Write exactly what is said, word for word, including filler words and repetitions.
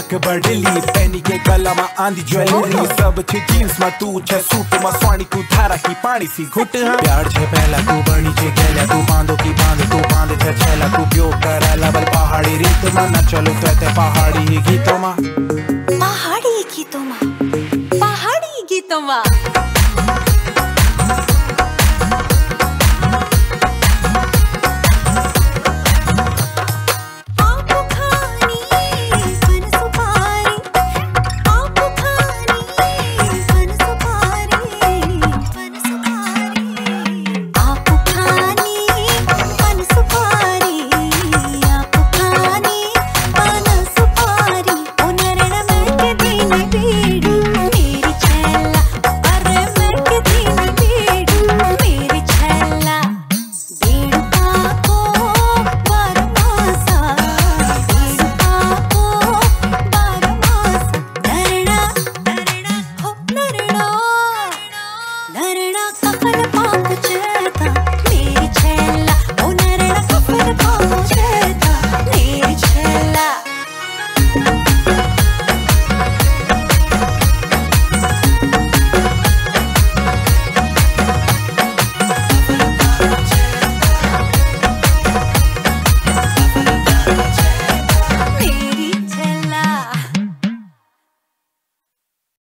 चमक बढ़ली पैनी के गला में आंधी ज्वेलरी सब छे जीन्स में तू छे सूट में स्वाणी तू थारा की पानी सी घुट है प्यार छे पहला तू बनी छे गैला तू बांधो की बांध तू बांध छे छैला तू प्यो करा लबल पहाड़ी रीत में न चलो ते पहाड़ी गीतों में पहाड़ी गीतों में पहाड़ी गीतों में।